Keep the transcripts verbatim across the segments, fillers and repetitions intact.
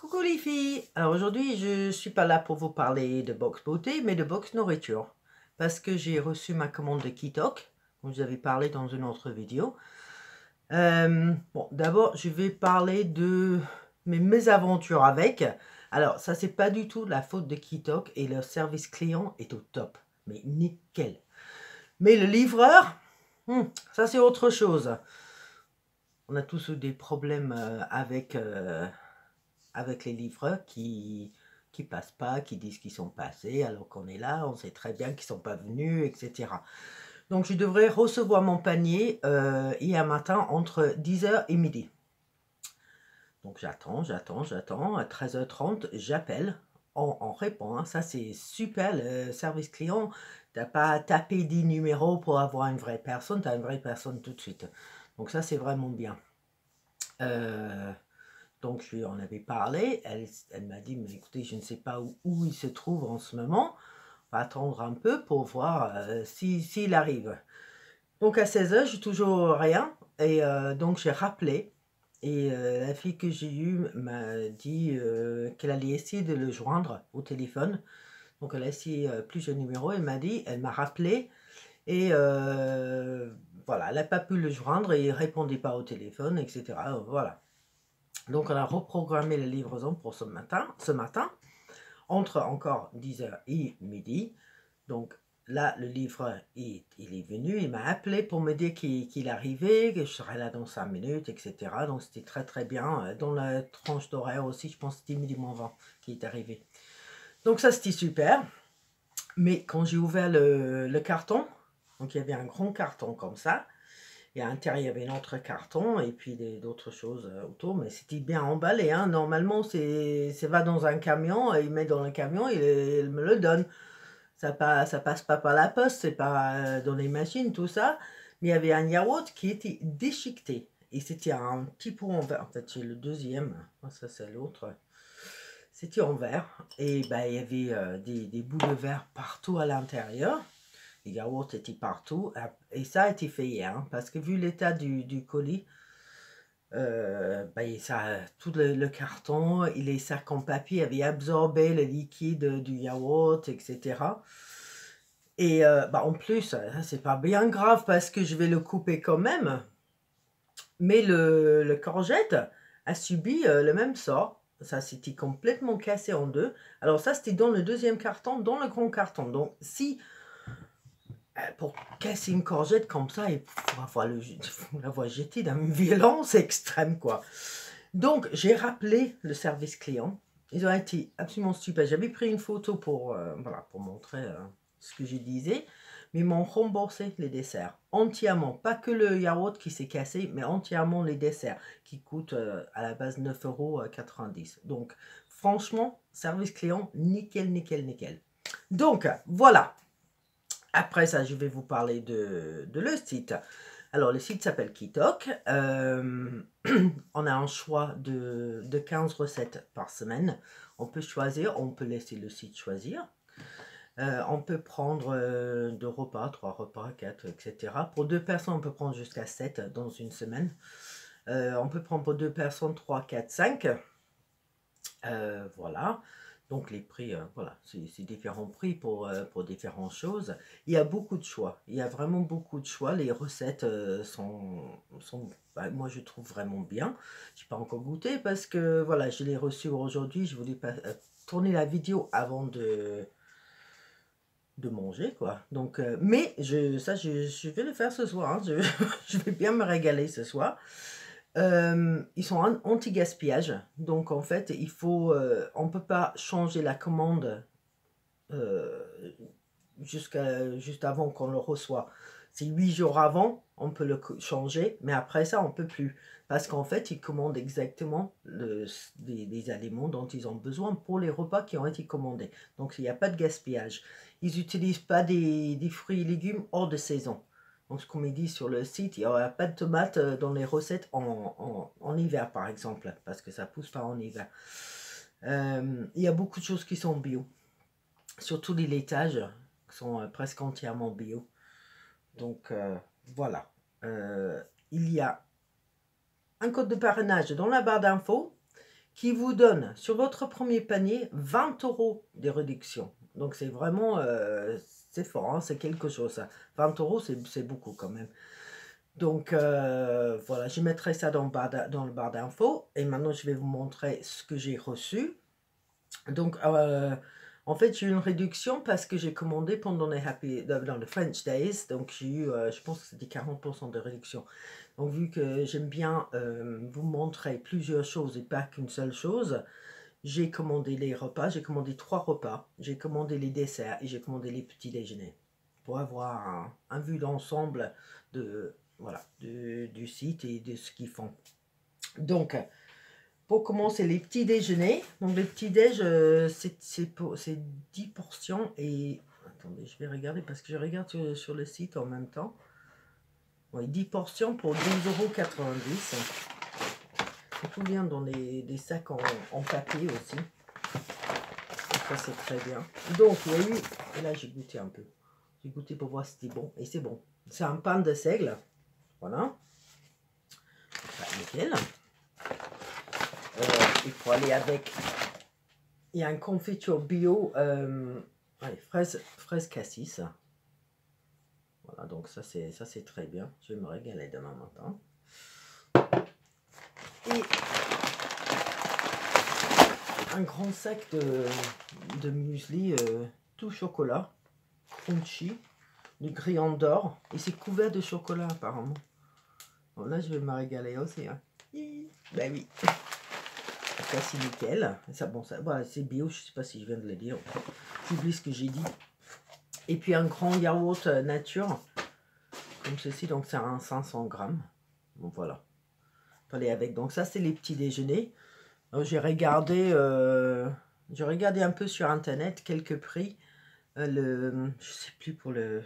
Coucou les filles! Alors aujourd'hui, je ne suis pas là pour vous parler de box beauté, mais de box nourriture. Parce que j'ai reçu ma commande de Quitoque, dont je vous avais parlé dans une autre vidéo. Euh, bon, d'abord, je vais parler de mes mésaventures avec. Alors, ça, c'est pas du tout la faute de Quitoque et leur service client est au top. Mais nickel! Mais le livreur, hmm, ça, c'est autre chose. On a tous eu des problèmes euh, avec... Euh, avec les livreurs qui qui passent pas, qui disent qu'ils sont passés, alors qu'on est là, on sait très bien qu'ils sont pas venus, et cetera. Donc je devrais recevoir mon panier euh, hier matin entre dix heures et midi. Donc j'attends, j'attends, j'attends, à treize heures trente, j'appelle, on, on répond, hein. Ça c'est super, le service client, t'as pas à taper dix numéros pour avoir une vraie personne, t'as une vraie personne tout de suite. Donc ça c'est vraiment bien. Euh... Donc, je lui en avais parlé. Elle, elle m'a dit, mais écoutez, je ne sais pas où, où il se trouve en ce moment. On va attendre un peu pour voir euh, si, s'il arrive. Donc, à seize heures, je n'ai toujours rien. Et euh, donc, j'ai rappelé. Et euh, la fille que j'ai eue m'a dit euh, qu'elle allait essayer de le joindre au téléphone. Donc, elle a essayé euh, plusieurs numéros. Elle m'a dit, elle m'a rappelé. Et euh, voilà, elle n'a pas pu le joindre. Et il ne répondait pas au téléphone, et cetera. Voilà. Donc, on a reprogrammé la livraison pour ce matin, ce matin, entre encore dix heures et midi. Donc, là, le livreur, il, il est venu, il m'a appelé pour me dire qu'il qu'il arrivait, que je serais là dans cinq minutes, et cetera. Donc, c'était très, très bien. Dans la tranche d'horaire aussi, je pense que c'était midi moins vingt qui est arrivé. Donc, ça, c'était super. Mais quand j'ai ouvert le, le carton, donc il y avait un grand carton comme ça, et à l'intérieur, il y avait un autre carton et puis d'autres choses autour. Mais c'était bien emballé. Hein. Normalement, c'est va dans un camion. Il met dans le camion et il me le donne. Ça pas, ça passe pas par la poste. C'est pas dans les machines, tout ça. Mais il y avait un yaourt qui était déchiqueté. Et c'était un petit pot en verre. En fait, c'est le deuxième. Ça, c'est l'autre. C'était en verre. Et ben, il y avait des, des bouts de verre partout à l'intérieur. Les yaourts étaient partout et ça a été fait hier hein, parce que vu l'état du, du colis, euh, ben ça, tout le, le carton et les sacs en papier avaient absorbé le liquide du yaourt, et cetera. Et euh, ben en plus, c'est pas bien grave parce que je vais le couper quand même, mais le, le courgette a subi euh, le même sort. Ça s'était complètement cassé en deux. Alors, ça c'était dans le deuxième carton, dans le grand carton. Donc, si. Pour casser une courgette comme ça, il faut l'avoir jetée d'une violence extrême, quoi. Donc, j'ai rappelé le service client. Ils ont été absolument super. J'avais pris une photo pour, euh, voilà, pour montrer euh, ce que je disais. Mais ils m'ont remboursé les desserts. Entièrement. Pas que le yaourt qui s'est cassé, mais entièrement les desserts. Qui coûtent euh, à la base neuf euros quatre-vingt-dix. Donc, franchement, service client, nickel, nickel, nickel. Donc, voilà. Après ça, je vais vous parler de, de le site. Alors, le site s'appelle Quitoque. Euh, on a un choix de, de quinze recettes par semaine. On peut choisir, on peut laisser le site choisir. Euh, on peut prendre euh, deux repas, trois repas, quatre, et cetera. Pour deux personnes, on peut prendre jusqu'à sept dans une semaine. Euh, on peut prendre pour deux personnes trois, quatre, cinq. Euh, voilà. Donc, les prix, euh, voilà, c'est différents prix pour, euh, pour différentes choses. Il y a beaucoup de choix. Il y a vraiment beaucoup de choix. Les recettes euh, sont... sont bah, moi, je trouve vraiment bien. Je n'ai pas encore goûté parce que, voilà, je l'ai reçu aujourd'hui. Je voulais pas, euh, tourner la vidéo avant de, de manger, quoi. Donc, euh, mais, je, ça, je, je vais le faire ce soir. Hein. Je, je vais bien me régaler ce soir. Euh, ils sont anti-gaspillage, donc en fait, il faut, euh, on ne peut pas changer la commande euh, jusqu'à juste avant qu'on le reçoit. C'est huit jours avant, on peut le changer, mais après ça, on ne peut plus. Parce qu'en fait, ils commandent exactement le, les, les aliments dont ils ont besoin pour les repas qui ont été commandés. Donc, il n'y a pas de gaspillage. Ils n'utilisent pas des, des fruits et légumes hors de saison. Donc, comme il dit sur le site, il n'y aura pas de tomates dans les recettes en, en, en hiver, par exemple, parce que ça ne pousse pas en hiver. Euh, il y a beaucoup de choses qui sont bio. Surtout les laitages qui sont presque entièrement bio. Donc, euh, voilà. Euh, il y a un code de parrainage dans la barre d'infos qui vous donne sur votre premier panier vingt euros de réduction. Donc c'est vraiment, euh, c'est fort, hein, c'est quelque chose. Ça. vingt euros, c'est beaucoup quand même. Donc euh, voilà, je mettrai ça dans le bar dans le bar d'infos. Et maintenant, je vais vous montrer ce que j'ai reçu. Donc euh, en fait, j'ai eu une réduction parce que j'ai commandé pendant les Happy, dans les French Days. Donc j'ai eu, euh, je pense que c'était quarante pour cent de réduction. Donc vu que j'aime bien euh, vous montrer plusieurs choses et pas qu'une seule chose, j'ai commandé les repas, j'ai commandé trois repas, j'ai commandé les desserts et j'ai commandé les petits déjeuners. Pour avoir un, un vue d'ensemble de, voilà, de, du site et de ce qu'ils font. Donc... pour commencer, les petits déjeuners. Donc, les petits déj, euh, c'est dix portions. Et attendez, je vais regarder parce que je regarde sur, sur le site en même temps. Oui, dix portions pour douze euros quatre-vingt-dix. Et tout vient dans les, des sacs en, en papier aussi. Ça, c'est très bien. Donc, il y a eu... Et là, j'ai goûté un peu. J'ai goûté pour voir si c'était bon. Et c'est bon. C'est un pain de seigle. Voilà. Bah, nickel. Euh, il faut aller avec, il y a un confiture bio, euh, allez, fraise, fraise cassis. Voilà, donc ça c'est ça c'est très bien. Je vais me régaler demain matin. Et un grand sac de, de muesli euh, tout chocolat, crunchy, du grillon d'or. Et c'est couvert de chocolat apparemment. Bon, là je vais me régaler aussi. Hein. Ben oui. Ça c'est nickel, ça, bon, ça, voilà, c'est bio, je sais pas si je viens de le dire, j'oublie ce que j'ai dit. Et puis un grand yaourt nature, comme ceci, donc c'est un cinq cents grammes, bon voilà, allez avec. Donc ça c'est les petits déjeuners. J'ai regardé, euh, j'ai regardé un peu sur internet quelques prix, euh, le, je sais plus pour le,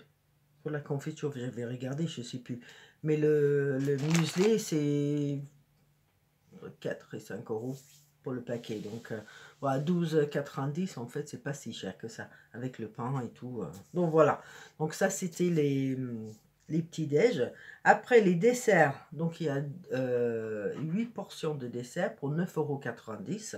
pour la confiture, j'avais regardé, je sais plus, mais le, le muesli c'est quatre et cinq euros. Pour le paquet, donc euh, voilà, douze euros quatre-vingt-dix en fait, c'est pas si cher que ça avec le pain et tout. Euh. Donc voilà, donc ça c'était les, les petits déj. Après les desserts, donc il y a euh, huit portions de dessert pour neuf euros quatre-vingt-dix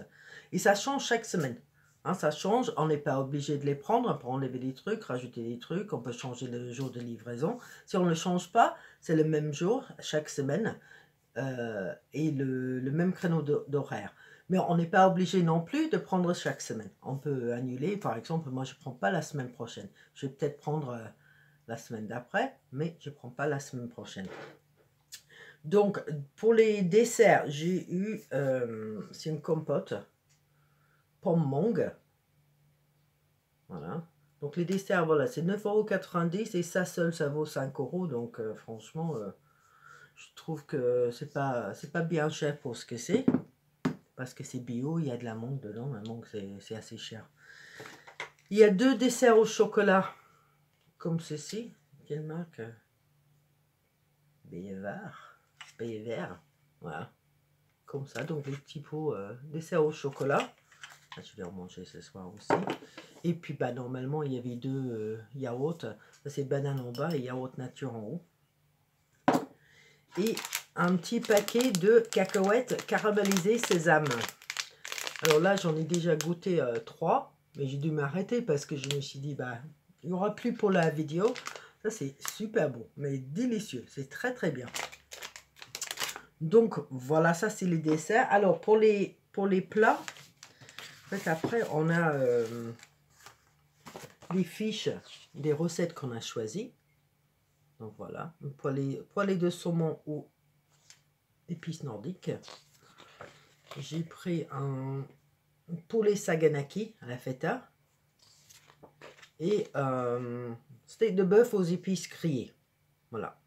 et ça change chaque semaine. Hein, ça change, on n'est pas obligé de les prendre, on peut enlever des trucs, rajouter des trucs, on peut changer le jour de livraison. Si on ne change pas, c'est le même jour chaque semaine euh, et le, le même créneau d'horaire. Mais on n'est pas obligé non plus de prendre chaque semaine. On peut annuler. Par exemple, moi, je ne prends pas la semaine prochaine. Je vais peut-être prendre euh, la semaine d'après, mais je ne prends pas la semaine prochaine. Donc, pour les desserts, j'ai eu... Euh, c'est une compote. Pomme mangue. Voilà. Donc, les desserts, voilà, c'est neuf euros quatre-vingt-dix. Et ça seul, ça vaut cinq euros. Donc, euh, franchement, euh, je trouve que c'est pas, c'est pas bien cher pour ce que c'est. Parce que c'est bio, il y a de la mangue dedans. La mangue, c'est assez cher. Il y a deux desserts au chocolat. Comme ceci. Quelle marque? Béhévaire. Béhévaire. Voilà. Comme ça. Donc, les petits pots euh, desserts au chocolat. Ah, je vais en manger ce soir aussi. Et puis, bah, normalement, il y avait deux euh, yaourts. C'est banane en bas et yaourt nature en haut. Et... un petit paquet de cacahuètes caramélisées sésame. Alors là, j'en ai déjà goûté euh, trois, mais j'ai dû m'arrêter parce que je me suis dit, bah, il n'y aura plus pour la vidéo. Ça, c'est super bon, mais délicieux. C'est très, très bien. Donc, voilà, ça, c'est les desserts. Alors, pour les, pour les plats, en fait, après, on a euh, les fiches des recettes qu'on a choisies. Donc, voilà. Pour les, pour les deux saumons ou épices nordiques. J'ai pris un poulet saganaki à la feta et euh, steak de bœuf aux épices grillées. Voilà.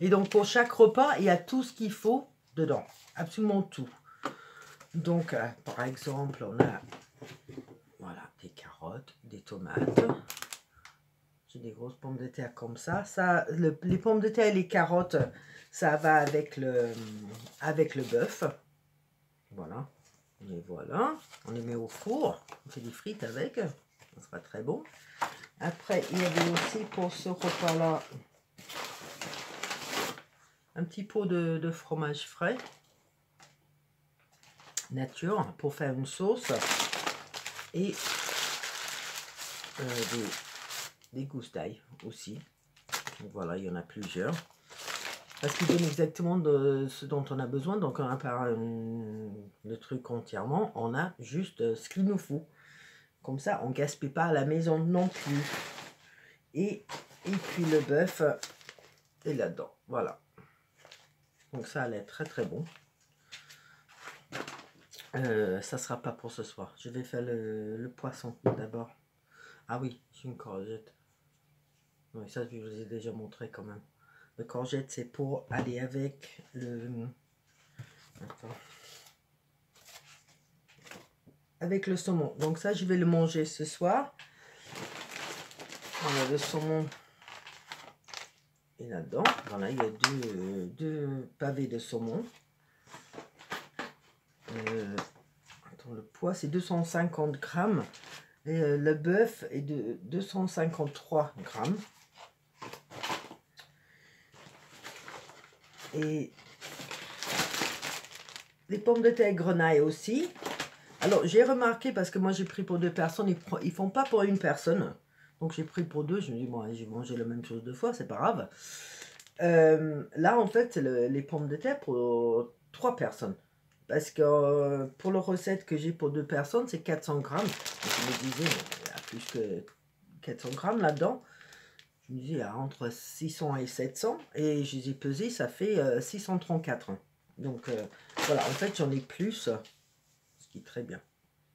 Et donc pour chaque repas, il y a tout ce qu'il faut dedans, absolument tout. Donc euh, par exemple, on a voilà des carottes, des tomates. J'ai des grosses pommes de terre comme ça. ça le, les pommes de terre et les carottes, ça va avec le, avec le bœuf. Voilà. Et voilà. On les met au four. On fait des frites avec. Ça sera très bon. Après, il y avait aussi pour ce repas-là, un petit pot de, de fromage frais. nature pour faire une sauce et euh, des, des gousses d'ail aussi. Donc voilà, il y en a plusieurs. Parce qu'ils donnent exactement de ce dont on a besoin. Donc, à part euh, le truc entièrement, on a juste ce qu'il nous faut. Comme ça, on ne gaspille pas à la maison non plus. Et, et puis, le bœuf est là-dedans. Voilà. Donc, ça allait être très, très bon. Euh, ça ne sera pas pour ce soir. Je vais faire le, le poisson d'abord. Ah oui, j'ai une courgette. Oui, ça, je vous ai déjà montré quand même. Le courgette, c'est pour aller avec le Attends. avec le saumon. Donc ça, je vais le manger ce soir. On a le saumon et là-dedans, voilà, il y a deux, deux pavés de saumon. Euh, attends, le poids, c'est deux cent cinquante grammes. Et euh, le bœuf est de deux cent cinquante-trois grammes. Et les pommes de terre grenaille aussi. Alors, j'ai remarqué, parce que moi, j'ai pris pour deux personnes. Ils, ils font pas pour une personne. Donc, j'ai pris pour deux. Je me dis, bon, j'ai mangé la même chose deux fois. C'est pas grave. Euh, là, en fait, c'est le, les pommes de terre pour trois personnes. Parce que euh, pour la recette que j'ai pour deux personnes, c'est quatre cents grammes. Je me disais, il y a plus que quatre cents grammes là-dedans. Je me dis, entre six cents et sept cents, et je les ai pesés, ça fait euh, six cent trente-quatre. Donc, euh, voilà, en fait, j'en ai plus, ce qui est très bien.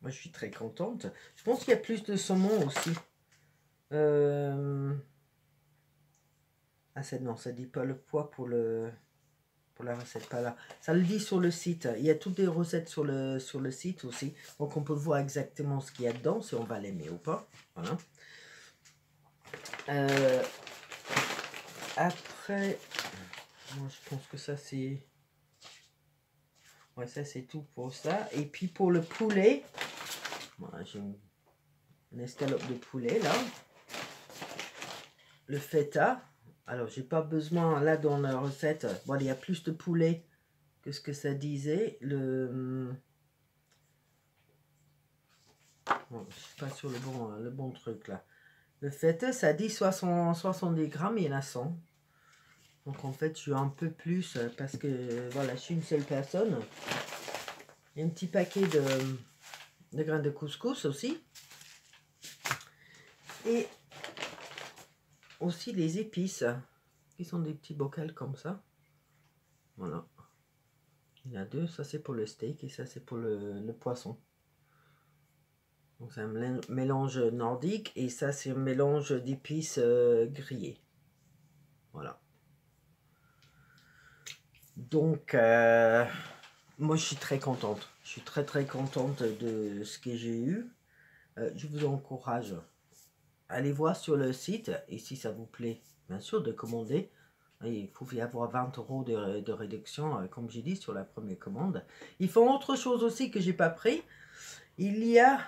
Moi, je suis très contente. Je pense qu'il y a plus de saumon aussi. Euh... Ah, non, ça ne dit pas le poids pour, le... pour la recette, pas là. Ça le dit sur le site. Il y a toutes les recettes sur le, sur le site aussi. Donc, on peut voir exactement ce qu'il y a dedans, si on va l'aimer ou pas. Voilà. Euh, après, moi je pense que ça c'est, ouais ça c'est tout pour ça. Et puis pour le poulet, voilà, j'ai une... une escalope de poulet là, le feta. Alors j'ai pas besoin là dans la recette. Bon, il y a plus de poulet que ce que ça disait. Le, bon, je suis pas sur le bon, le bon truc là. Le feta, ça dit soixante, soixante-dix grammes, il y en a cent. Donc en fait, je suis un peu plus parce que voilà, je suis une seule personne. Il y a un petit paquet de, de grains de couscous aussi. Et aussi les épices qui sont des petits bocals comme ça. Voilà. Il y en a deux, ça c'est pour le steak et ça c'est pour le, le poisson. Donc c'est un mélange nordique et ça c'est un mélange d'épices euh, grillées. Voilà. Donc euh, moi je suis très contente. Je suis très très contente de ce que j'ai eu. Euh, je vous encourage à aller voir sur le site et si ça vous plaît, bien sûr, de commander. Il faut y avoir vingt euros de, de réduction, comme j'ai dit, sur la première commande. Ils font autre chose aussi que j'ai pas pris. Il y a,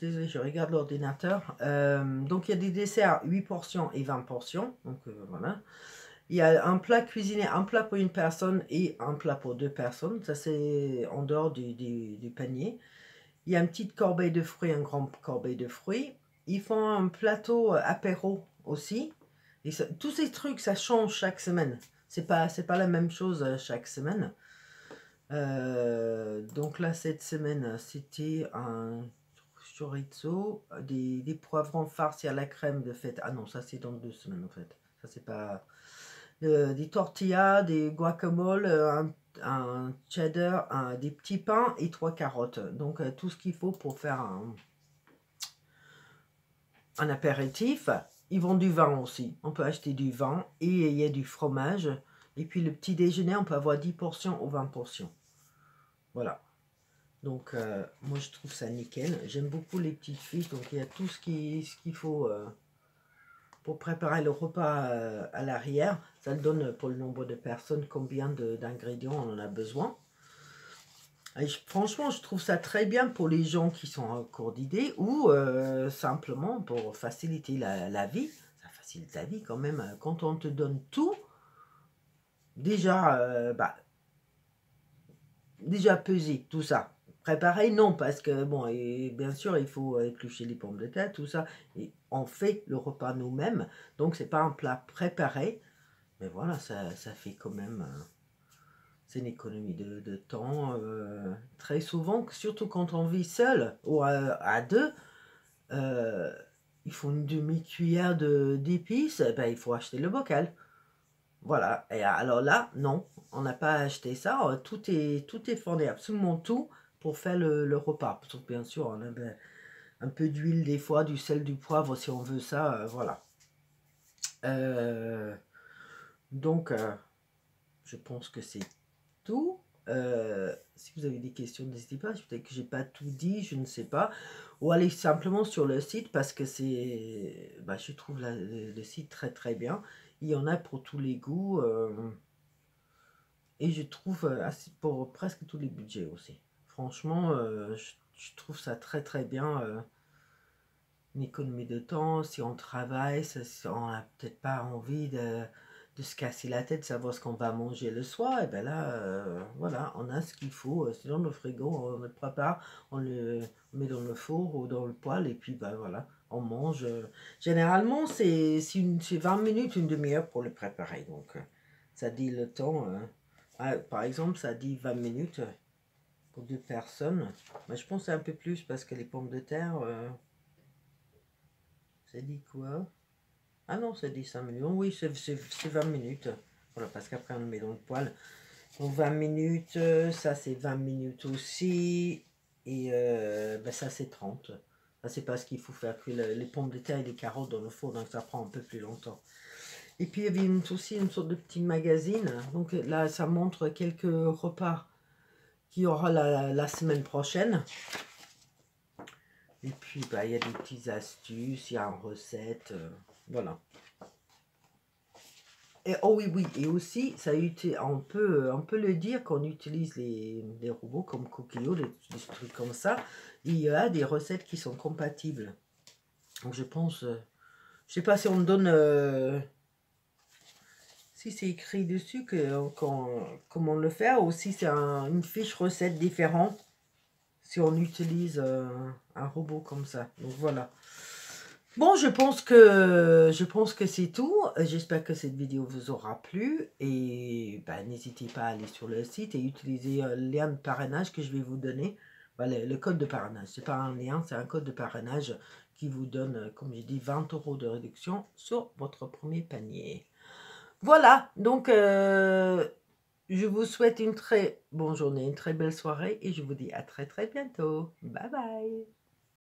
désolé, je regarde l'ordinateur, euh, donc il y a des desserts huit portions et vingt portions, donc euh, voilà. Il y a un plat cuisiné, un plat pour une personne et un plat pour deux personnes, ça c'est en dehors du, du, du panier. Il y a une petite corbeille de fruits, un grand corbeille de fruits. Ils font un plateau apéro aussi. Et ça, tous ces trucs, ça change chaque semaine. C'est pas, c'est pas la même chose chaque semaine. Euh, donc là cette semaine c'était un chorizo, des, des poivrons farcis à la crème de feta. Ah non, ça c'est dans deux semaines en fait, ça c'est pas euh, des tortillas, des guacamole, un, un cheddar, un, des petits pains et trois carottes. Donc euh, tout ce qu'il faut pour faire un, un apéritif. Ils vendent du vin aussi, on peut acheter du vin et il y a du fromage. Et puis le petit déjeuner, on peut avoir dix portions ou vingt portions. Voilà. Donc, euh, moi, je trouve ça nickel. J'aime beaucoup les petites fiches. Donc, il y a tout ce qu'il ce qu'il faut euh, pour préparer le repas euh, à l'arrière. Ça le donne pour le nombre de personnes, combien d'ingrédients on en a besoin. Et je, franchement, je trouve ça très bien pour les gens qui sont en cours d'idées ou euh, simplement pour faciliter la, la vie. Ça facilite la vie quand même. Quand on te donne tout, déjà, euh, bah, déjà pesé, tout ça. Préparer, non, parce que, bon, et bien sûr, il faut éplucher les pommes de terre, tout ça, et on fait le repas nous-mêmes, donc c'est pas un plat préparé, mais voilà, ça, ça fait quand même, euh, c'est une économie de, de temps, euh, très souvent, surtout quand on vit seul, ou à, à deux, euh, il faut une demi-cuillère d'épices, de, ben, il faut acheter le bocal, voilà, et alors là, non, on n'a pas acheté ça, tout est, tout est fourni, absolument tout, pour faire le, le repas. Donc, bien sûr, on a ben, un peu d'huile des fois, du sel, du poivre, si on veut ça, euh, voilà. Euh, donc, euh, je pense que c'est tout. Euh, si vous avez des questions, n'hésitez pas. Peut-être que j'ai pas tout dit, je ne sais pas. Ou allez simplement sur le site, parce que c'est, ben, je trouve la, le, le site très très bien. Il y en a pour tous les goûts. Euh, et je trouve assez pour presque tous les budgets aussi. Franchement, euh, je, je trouve ça très très bien, euh, une économie de temps, si on travaille, ça, on n'a peut-être pas envie de, de se casser la tête, savoir ce qu'on va manger le soir, et bien là, euh, voilà, on a ce qu'il faut, c'est dans le frigo, on le prépare, on le met dans le four ou dans le poêle, et puis ben voilà, on mange. Généralement, c'est vingt minutes, une demi-heure pour le préparer, donc ça dit le temps, euh, ah, par exemple, ça dit vingt minutes, pour deux personnes, mais je pense un peu plus parce que les pommes de terre, euh, ça dit quoi? Ah non, ça dit cinq minutes. Oui, c'est vingt minutes. Voilà, parce qu'après on le met dans le poêle. Donc vingt minutes, ça c'est vingt minutes aussi. Et euh, ben, ça c'est trente. Ça c'est parce qu'il faut faire cuire les pommes de terre et les carottes dans le four, donc ça prend un peu plus longtemps. Et puis il y avait aussi une sorte de petit magazine. Donc là, ça montre quelques repas qui aura la, la semaine prochaine. Et puis, bah, il y a des petites astuces, il y a une recette, euh, voilà. Et oh oui, oui, et aussi, ça, on, peut, on peut le dire qu'on utilise les, les robots comme Cookeo, des, des trucs comme ça. Il y a des recettes qui sont compatibles. Donc, je pense, euh, je sais pas si on me donne... Euh, si c'est écrit dessus que, quand, comment le faire, ou si c'est un, une fiche recette différente si on utilise euh, un robot comme ça. Donc voilà. Bon, je pense que je pense que c'est tout. J'espère que cette vidéo vous aura plu. Et bah, n'hésitez pas à aller sur le site et utiliser le lien de parrainage que je vais vous donner. Bah, le, le code de parrainage. C'est pas un lien, c'est un code de parrainage qui vous donne, comme j'ai dit, vingt euros de réduction sur votre premier panier. Voilà, donc euh, je vous souhaite une très bonne journée, une très belle soirée et je vous dis à très très bientôt. Bye bye.